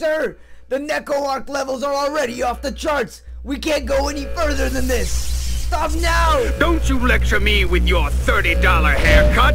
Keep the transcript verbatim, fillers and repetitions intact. sir! The Neco-Arc levels are already off the charts! We can't go any further than this! Stop now! Don't you lecture me with your thirty dollar haircut!